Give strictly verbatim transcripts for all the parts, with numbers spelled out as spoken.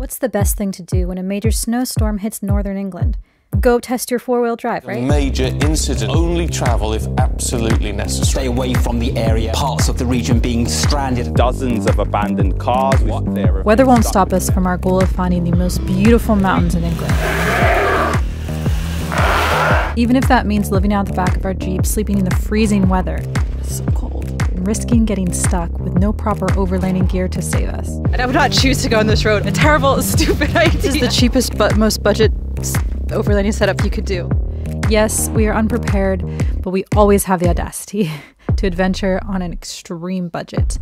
What's the best thing to do when a major snowstorm hits northern England? Go test your four-wheel drive, right? Major incident. Only travel if absolutely necessary. Stay away from the area. Parts of the region being stranded. Dozens of abandoned cars. What there Weather won't stop us from our goal of finding the most beautiful mountains in England. Even if that means living out the back of our Jeep, sleeping in the freezing weather. It's so cold. Risking getting stuck with no proper overlanding gear to save us. And I would not choose to go on this road. A terrible, stupid idea. This is the cheapest but most budget overlanding setup you could do. Yes, we are unprepared, but we always have the audacity to adventure on an extreme budget.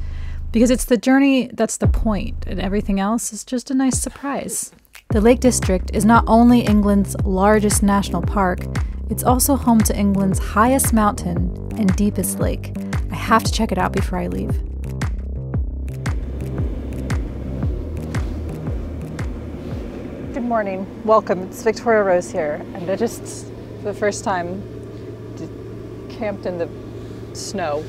Because it's the journey that's the point, and everything else is just a nice surprise. The Lake District is not only England's largest national park, it's also home to England's highest mountain and deepest lake. I have to check it out before I leave. Good morning, welcome. It's Victoria Rose here, and I just, for the first time, camped in the snow.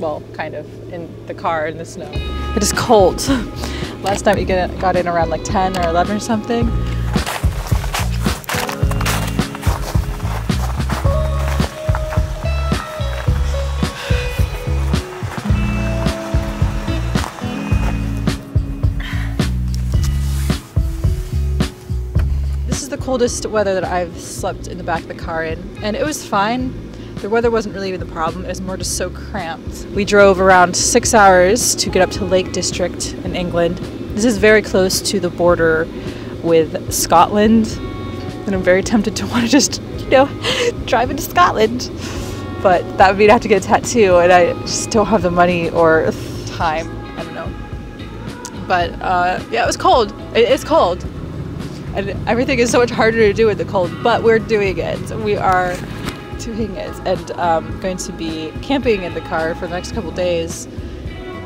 Well, kind of, in the car in the snow. It is cold. Last night we get, got in around like ten or eleven or something. Coldest weather that I've slept in the back of the car in, and it was fine. The weather wasn't really the problem, it was more just so cramped. We drove around six hours to get up to Lake District in England. This is very close to the border with Scotland, and I'm very tempted to want to just, you know, drive into Scotland, but that would mean I have to get a tattoo, and I just don't have the money or time, I don't know. But uh, yeah, it was cold, it, it's cold. And everything is so much harder to do in the cold, but we're doing it. We are doing it. And I'm um, going to be camping in the car for the next couple days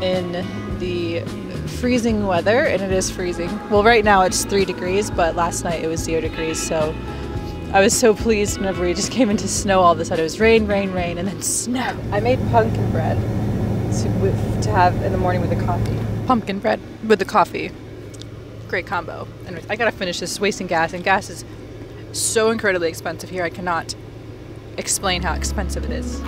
in the freezing weather, and it is freezing. Well, right now it's three degrees, but last night it was zero degrees, so I was so pleased whenever we just came into snow all of a sudden. It was rain, rain, rain, and then snow. I made pumpkin bread to, with, to have in the morning with the coffee. Pumpkin bread with the coffee. Great combo. Anyways, I gotta finish this, wasting gas, and gas is so incredibly expensive here. I cannot explain how expensive it is.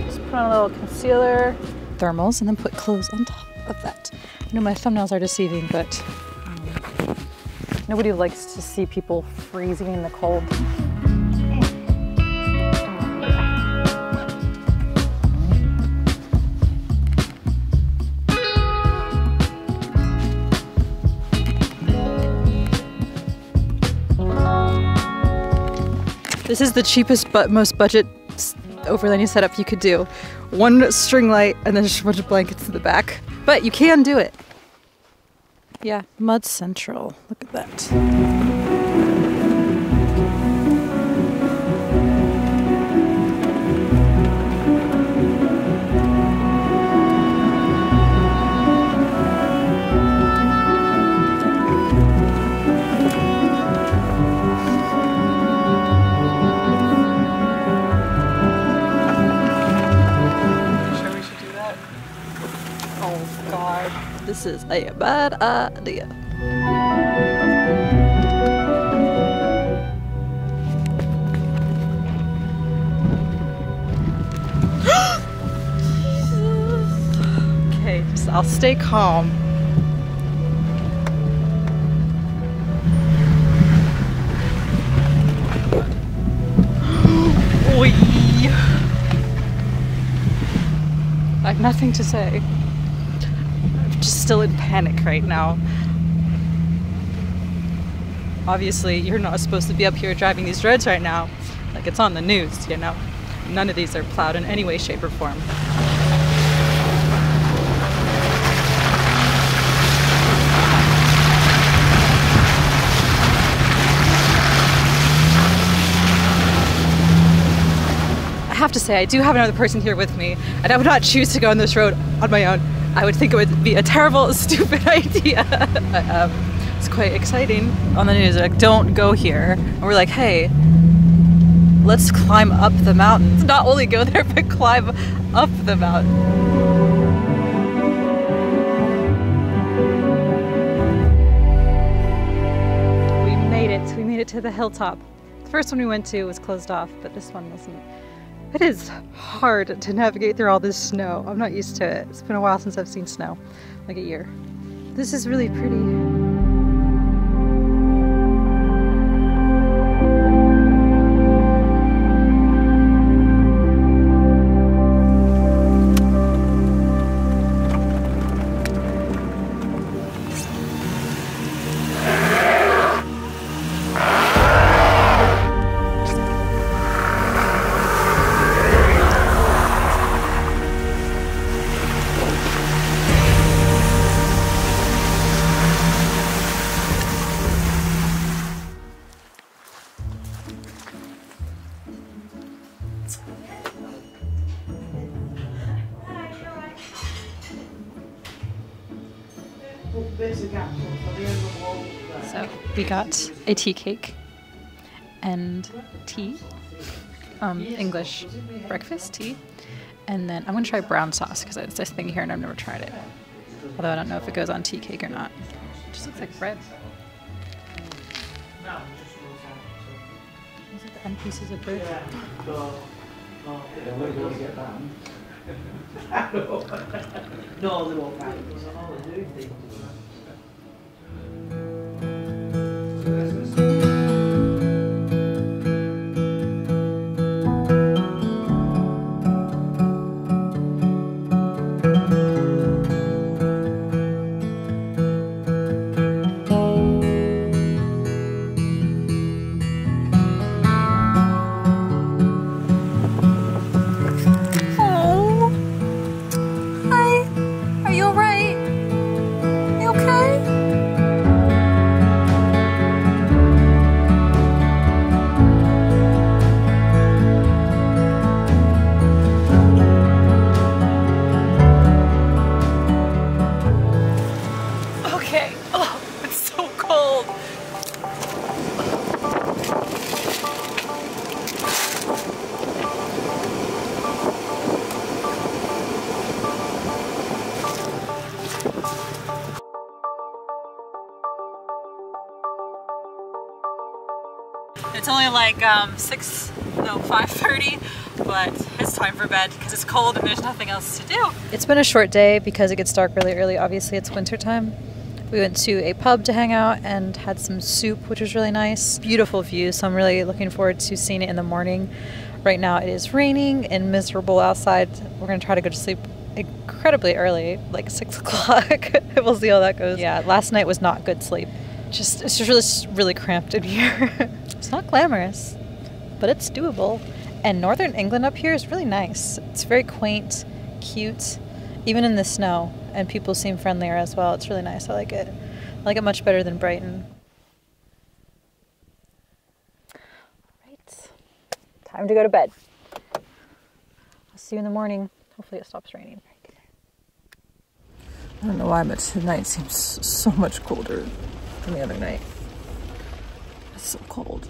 Just put on a little concealer, thermals, and then put clothes on top of that. I know my thumbnails are deceiving, but nobody likes to see people freezing in the cold. This is the cheapest but most budget overlanding setup you could do. One string light and then just a bunch of blankets in the back. But you can do it. Yeah, Mud Central. Look at that. Sure we should do that? Oh God. This is a bad idea. Okay, so I'll stay calm. Oi. I have nothing to say. Just still in panic right now. Obviously, you're not supposed to be up here driving these roads right now. Like, it's on the news, you know? None of these are plowed in any way, shape, or form. I have to say, I do have another person here with me, and I would not choose to go on this road on my own. I would think it would be a terrible, stupid idea. um, it's quite exciting on the news. They're like, don't go here. And we're like, hey, let's climb up the mountain. Not only go there, but climb up the mountain. We made it to the hilltop. The first one we went to was closed off, but this one wasn't. It is hard to navigate through all this snow. I'm not used to it. It's been a while since I've seen snow, like a year. This is really pretty. So we got a tea cake and tea, um, English breakfast tea, and then I'm going to try brown sauce because it's this thing here and I've never tried it. Although I don't know if it goes on tea cake or not. It just looks like bread. These are the end pieces of bread. No, they won't buy it because I know they do things. It's only like um, six, no, five thirty, but it's time for bed because it's cold and there's nothing else to do. It's been a short day because it gets dark really early. Obviously, it's winter time. We went to a pub to hang out and had some soup, which was really nice. Beautiful view, so I'm really looking forward to seeing it in the morning. Right now, it is raining and miserable outside. We're going to try to go to sleep incredibly early, like six o'clock. We'll see how that goes. Yeah, last night was not good sleep. Just, it's just really, really cramped in here. It's not glamorous, but it's doable. And northern England up here is really nice. It's very quaint, cute, even in the snow. And people seem friendlier as well. It's really nice. I like it. I like it much better than Brighton. All right. Time to go to bed. I'll see you in the morning. Hopefully it stops raining. I don't know why, but tonight seems so much colder than the other night. It's so cold.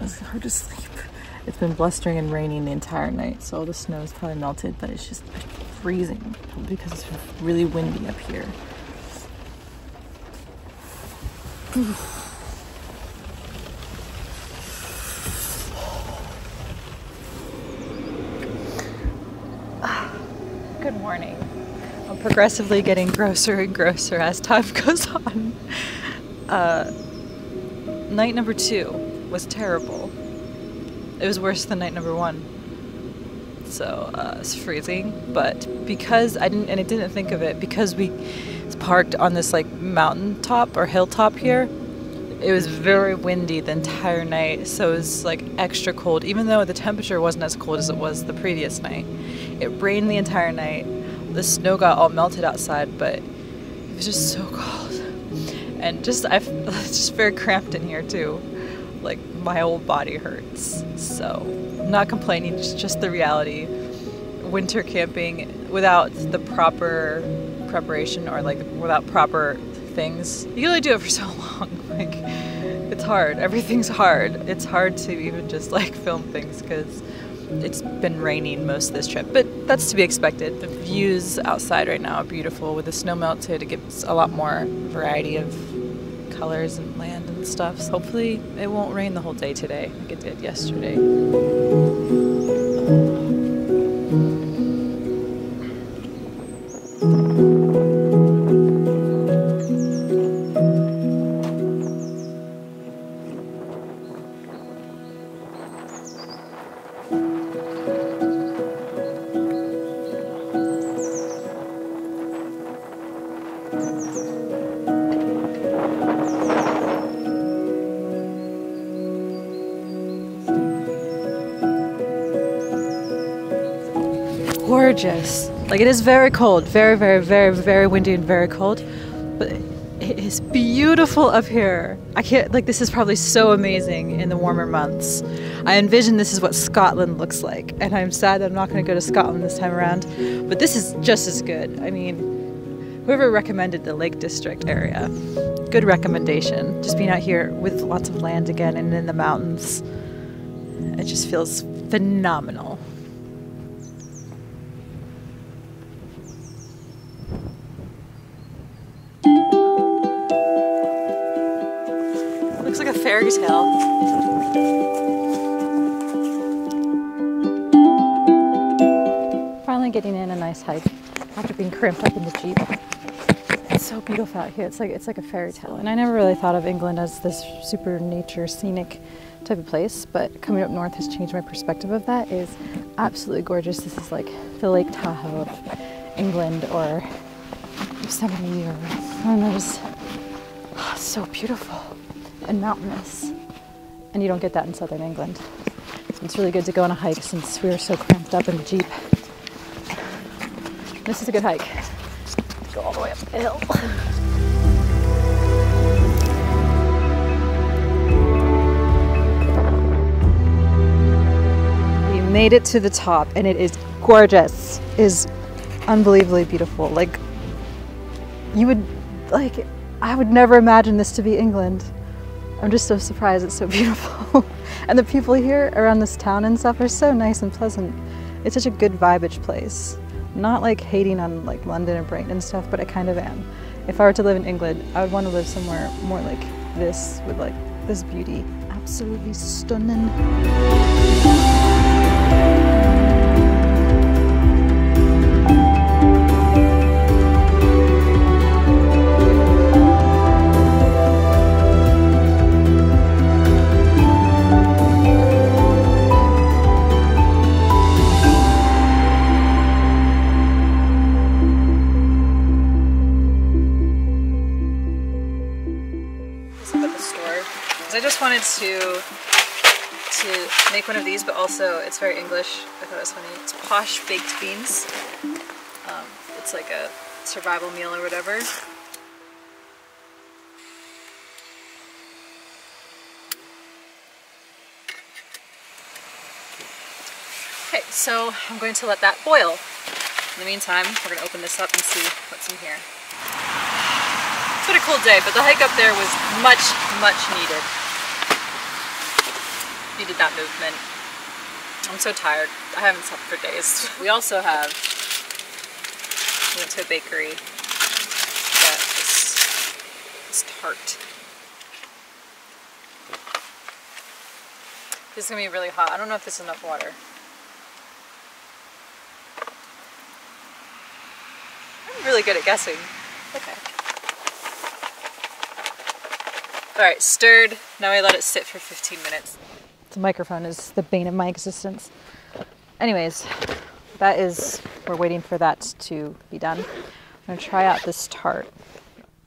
It's hard to sleep. It's been blustering and raining the entire night, so all the snow is probably melted, but it's just freezing because it's really windy up here. Good morning. I'm progressively getting grosser and grosser as time goes on. Uh, Night number two was terrible. It was worse than night number one. So uh, it's freezing, but because I didn't, and I didn't think of it, because we parked on this like mountain top or hilltop here, it was very windy the entire night. So it was like extra cold, even though the temperature wasn't as cold as it was the previous night. It rained the entire night. The snow got all melted outside, but it was just so cold. And just, I've, it's just very cramped in here too. Like, my whole body hurts. So, I'm not complaining, it's just the reality. Winter camping without the proper preparation or like without proper things. You can only do it for so long. Like, it's hard. Everything's hard. It's hard to even just like film things because it's been raining most of this trip, but that's to be expected. The views outside right now are beautiful. With the snow melted, it gives a lot more variety of colors and land and stuff. So hopefully it won't rain the whole day today like it did yesterday. Gorgeous. Like, it is very cold, very, very, very, very windy and very cold, but it is beautiful up here. I can't, like, this is probably so amazing in the warmer months. I envision this is what Scotland looks like, and I'm sad that I'm not going to go to Scotland this time around, but this is just as good. I mean, whoever recommended the Lake District area, good recommendation. Just being out here with lots of land again and in the mountains, it just feels phenomenal. Looks like a fairy tale. Finally getting in a nice hike after being cramped up in the Jeep. It's so beautiful out here. It's like, it's like a fairy tale. And I never really thought of England as this super nature scenic type of place, but coming up north has changed my perspective of that. It is absolutely gorgeous. This is like the Lake Tahoe of England or Yosemite or one of those. Oh, it's so beautiful and mountainous, and you don't get that in southern England. So it's really good to go on a hike since we were so cramped up in the Jeep. This is a good hike. Let's go all the way up the hill. We made it to the top, and it is gorgeous. It is unbelievably beautiful. Like, you would, like, I would never imagine this to be England. I'm just so surprised it's so beautiful. And the people here around this town and stuff are so nice and pleasant. It's such a good vibage place. Not like hating on like London and Brighton and stuff, but I kind of am. If I were to live in England, I would want to live somewhere more like this, with like this beauty. Absolutely stunning. I just wanted to to make one of these, but also it's very English. I thought it was funny. It's posh baked beans. Um, it's like a survival meal or whatever. Okay, so I'm going to let that boil. In the meantime, we're gonna open this up and see what's in here. It's been a cool day, but the hike up there was much, much needed. Needed that movement. I'm so tired. I haven't slept for days. We also have, we went to a bakery, got this, this tart. This is gonna be really hot. I don't know if this is enough water. I'm really good at guessing. Okay. All right, stirred. Now I let it sit for fifteen minutes. The microphone is the bane of my existence. Anyways, that is, we're waiting for that to be done. I'm gonna try out this tart.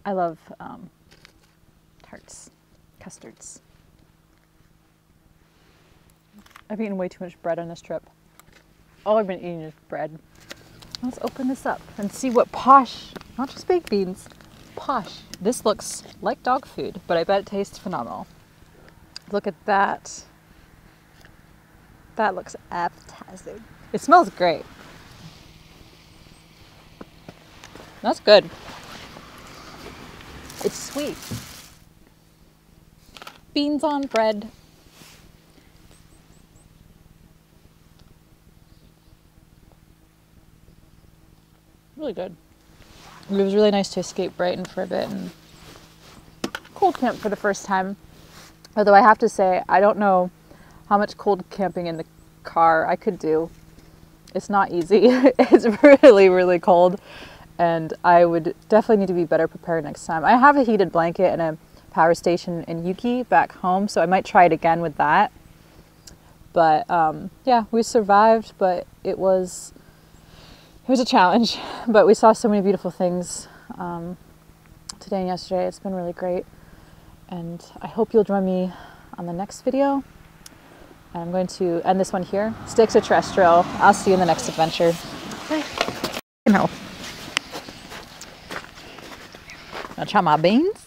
I love um, tarts, custards. I've eaten way too much bread on this trip. All I've been eating is bread. Let's open this up and see what posh, not just baked beans, posh. This looks like dog food, but I bet it tastes phenomenal. Look at that. That looks appetizing. It smells great. That's good. It's sweet. Beans on bread. Really good. It was really nice to escape Brighton for a bit and cold camp for the first time. Although I have to say, I don't know how much cold camping in the car I could do. It's not easy. It's really, really cold. And I would definitely need to be better prepared next time. I have a heated blanket and a power station in Yuki back home, so I might try it again with that. But um, yeah, we survived, but it was it was a challenge. But we saw so many beautiful things um, today and yesterday. It's been really great. And I hope you'll join me on the next video. And I'm going to end this one here. Sticks are terrestrial. I'll see you in the next adventure. No. I'll try my beans.